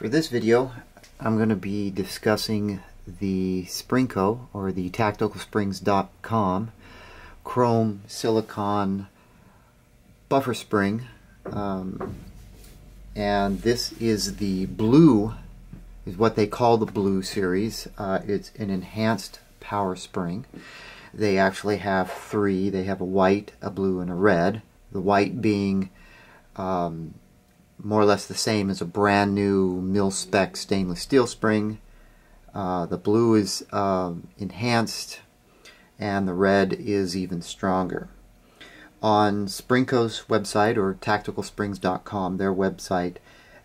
For this video, I'm going to be discussing the Sprinco, or the TacticalSprings.com chrome silicon buffer spring, and this is the blue, is what they call the blue series. It's an enhanced power spring. They actually have three. They have a white, a blue, and a red. The white being more or less the same as a brand new mil-spec stainless steel spring. The blue is enhanced, and the red is even stronger. On Sprinco's website, or TacticalSprings.com, their website,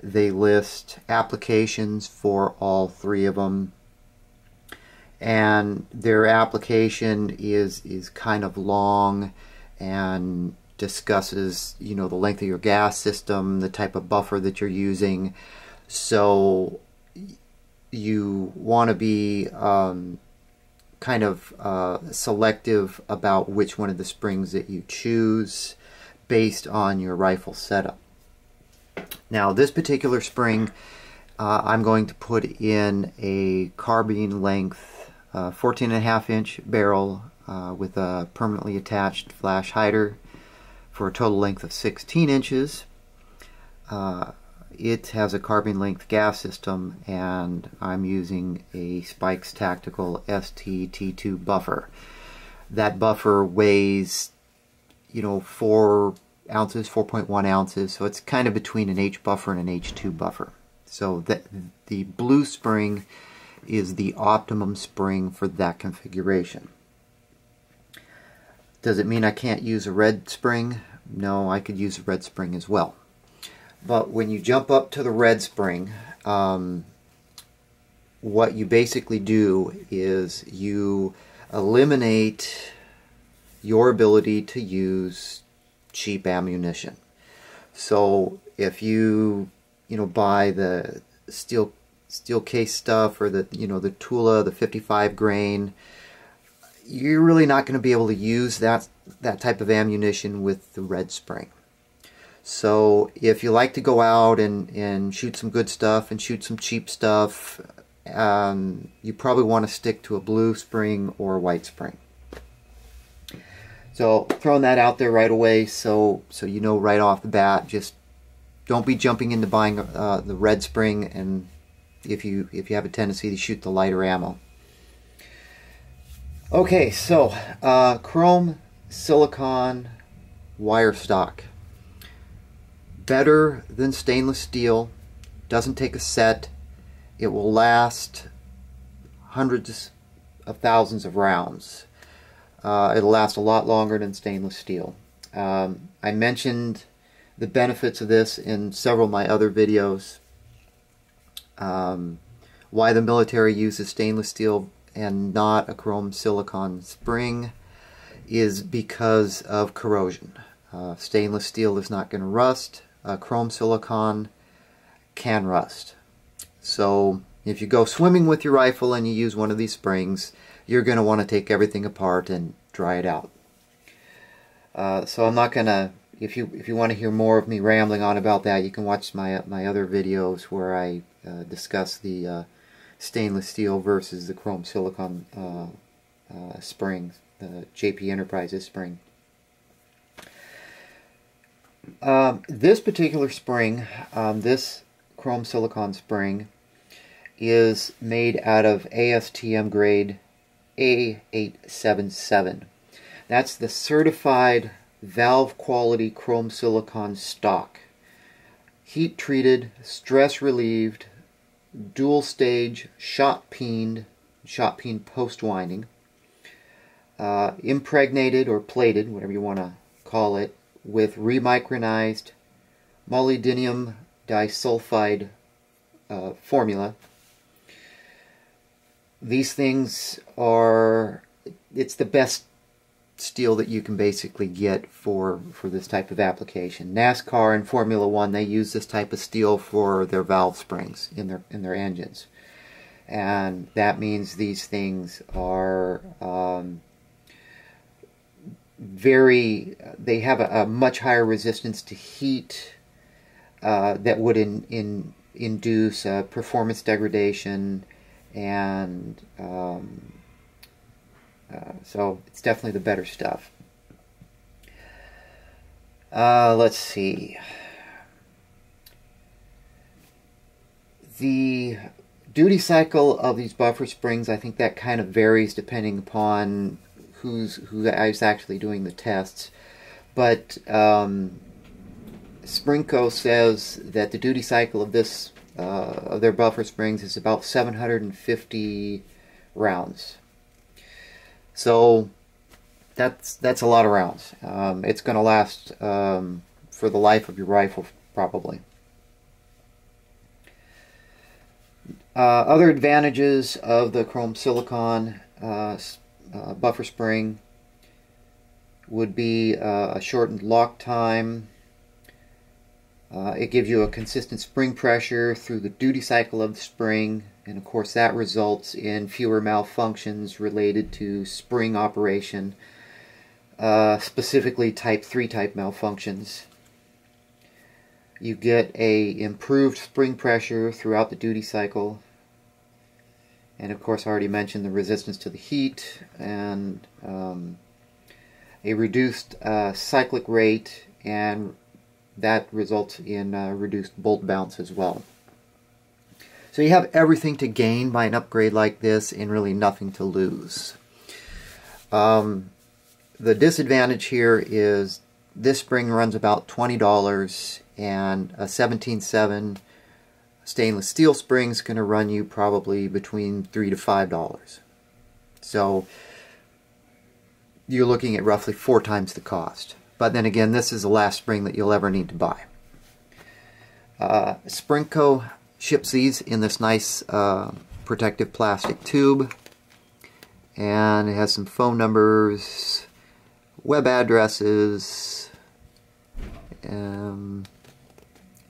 they list applications for all three of them, and their application is kind of long and discusses, you know, the length of your gas system, the type of buffer that you're using. So you want to be kind of selective about which one of the springs that you choose based on your rifle setup. Now, this particular spring, I'm going to put in a carbine length 14.5-inch barrel with a permanently attached flash hider for a total length of 16 inches. It has a carbine length gas system, and I'm using a Spikes Tactical STT2 buffer. That buffer weighs, you know, 4.1 ounces, so it's kind of between an H buffer and an H2 buffer. So the blue spring is the optimum spring for that configuration. Does it mean I can't use a red spring? No, I could use a red spring as well. But when you jump up to the red spring, what you basically do is you eliminate your ability to use cheap ammunition. So if you buy the steel case stuff, or the, you know, the Tula, the 55 grain, you're really not going to be able to use that type of ammunition with the red spring. So if you like to go out and shoot some good stuff and shoot some cheap stuff, you probably want to stick to a blue spring or a white spring. So throwing that out there right away, so you know right off the bat, just don't be jumping into buying the red spring, and if you have a tendency to shoot the lighter ammo. Okay, so chrome silicon wire stock. Better than stainless steel, doesn't take a set, it will last hundreds of thousands of rounds. It'll last a lot longer than stainless steel. I mentioned the benefits of this in several of my other videos, why the military uses stainless steel and not a chrome silicon spring is because of corrosion. Stainless steel is not going to rust. Chrome silicon can rust. So if you go swimming with your rifle and you use one of these springs, you're going to want to take everything apart and dry it out. So I'm not going to, if you want to hear more of me rambling on about that, you can watch my other videos where I discuss the stainless steel versus the chrome silicon spring, the JP Enterprises spring. This particular spring, this chrome silicon spring, is made out of ASTM grade A877. That's the certified valve quality chrome silicon stock. Heat treated, stress relieved, dual stage, shot peened post winding, impregnated or plated, whatever you want to call it, with remicronized molybdenum disulfide formula. These things are, it's the best steel that you can basically get for this type of application. NASCAR and Formula 1, they use this type of steel for their valve springs in their engines. And that means these things are they have a much higher resistance to heat that would in induce performance degradation, and so it's definitely the better stuff. Let's see. The duty cycle of these buffer springs, I think that kind of varies depending upon who is actually doing the tests. But Sprinco says that the duty cycle of this of their buffer springs is about 750 rounds. So that's a lot of rounds. It's going to last for the life of your rifle probably. Other advantages of the chrome silicon buffer spring would be a shortened lock time. It gives you a consistent spring pressure through the duty cycle of the spring, and of course that results in fewer malfunctions related to spring operation, specifically type 3 type malfunctions. You get a improved spring pressure throughout the duty cycle, and of course I already mentioned the resistance to the heat, and a reduced cyclic rate, and that results in reduced bolt bounce as well. So you have everything to gain by an upgrade like this and really nothing to lose. The disadvantage here is this spring runs about $20, and a 17.7 stainless steel spring is going to run you probably between $3 to $5. So you're looking at roughly 4 times the cost. But then again, this is the last spring that you'll ever need to buy. Sprinco ships these in this nice protective plastic tube, and it has some phone numbers, web addresses,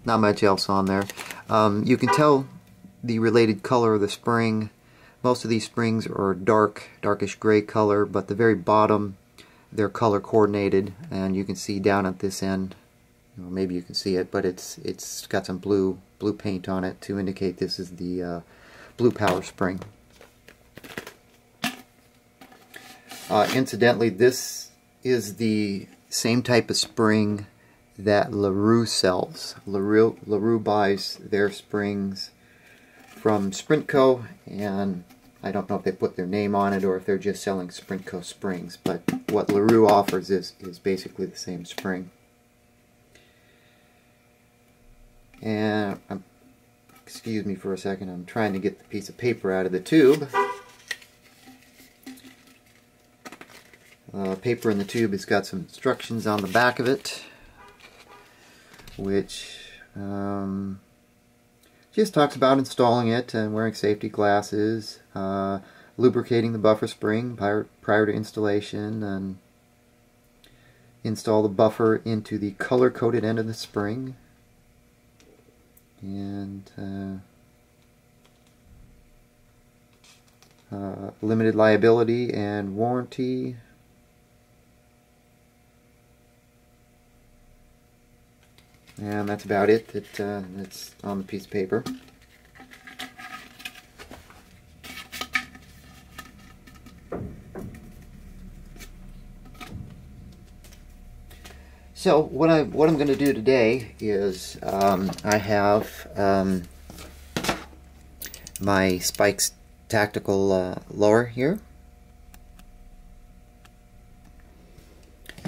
not much else on there. You can tell the related color of the spring. Most of these springs are darkish gray color, but the very bottom, they're color coordinated, and you can see down at this end, well, maybe you can see it, but it's got some blue paint on it to indicate this is the blue power spring. Incidentally, this is the same type of spring that LaRue sells. LaRue buys their springs from Sprinco, and I don't know if they put their name on it or if they're just selling Sprinco springs, but what LaRue offers is basically the same spring. And excuse me for a second, I'm trying to get the piece of paper out of the tube. Paper in the tube has got some instructions on the back of it, which just talks about installing it and wearing safety glasses, lubricating the buffer spring prior to installation, and install the buffer into the color-coded end of the spring, and limited liability and warranty. And that's about it that's on the piece of paper. So what I'm going to do today is I have my Spikes Tactical lower here,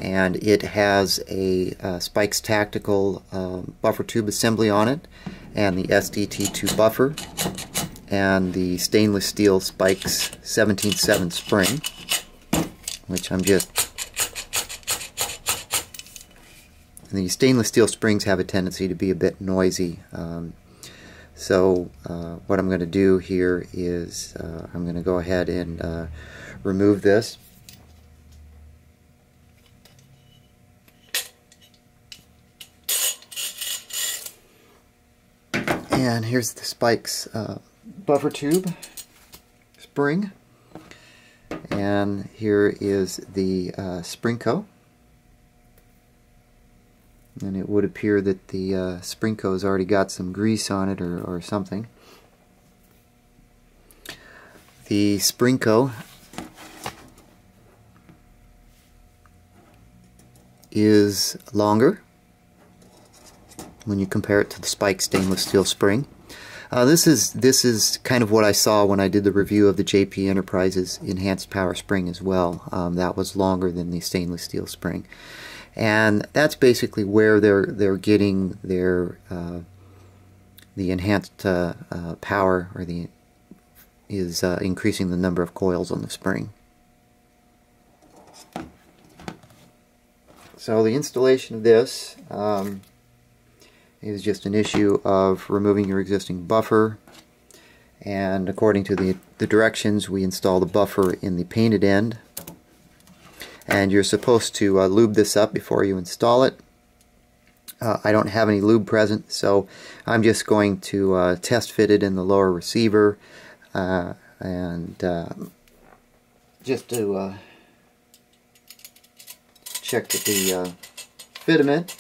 and it has a Spikes Tactical buffer tube assembly on it, and the STT2 buffer, and the stainless steel Spikes 17.7 spring, which I'm just... And the stainless steel springs have a tendency to be a bit noisy, so what I'm going to do here is I'm going to go ahead and remove this. And here's the Spikes buffer tube spring, and here is the Sprinco, and it would appear that the Sprinco has already got some grease on it or something. The Sprinco is longer when you compare it to the Spike stainless steel spring. This is kind of what I saw when I did the review of the JP Enterprises enhanced power spring as well. That was longer than the stainless steel spring, and that's basically where they're getting their the enhanced power, or the is increasing the number of coils on the spring. So the installation of this is just an issue of removing your existing buffer, and according to the directions, we install the buffer in the painted end, and you're supposed to lube this up before you install it. I don't have any lube present, so I'm just going to test fit it in the lower receiver and just to check that the fitment.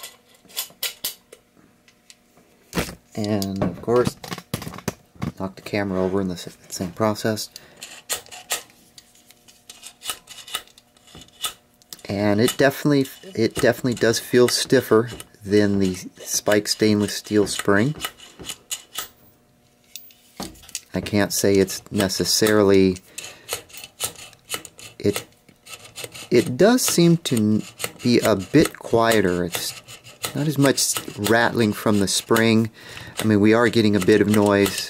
And of course, knock the camera over in the same process. And it definitely does feel stiffer than the Spike stainless steel spring. I can't say it's necessarily it. It does seem to be a bit quieter. It's not as much rattling from the spring. I mean, we are getting a bit of noise.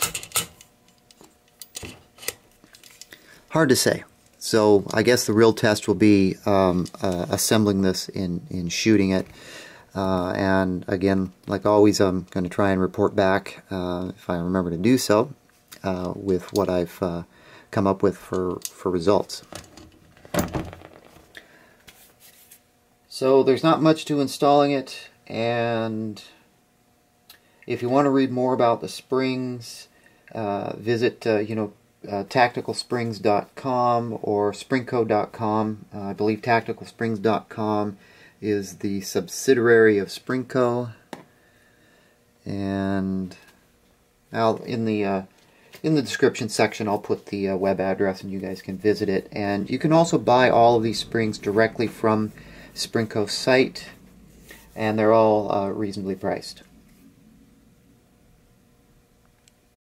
Hard to say. So I guess the real test will be assembling this in shooting it. And again, like always, I'm going to try and report back, if I remember to do so, with what I've come up with for results. So there's not much to installing it, and if you want to read more about the springs, visit TacticalSprings.com or Sprinco.com. I believe TacticalSprings.com is the subsidiary of Sprinco, and I'll, in the description section, I'll put the web address, and you guys can visit it. And you can also buy all of these springs directly from Sprinco site, and they're all reasonably priced.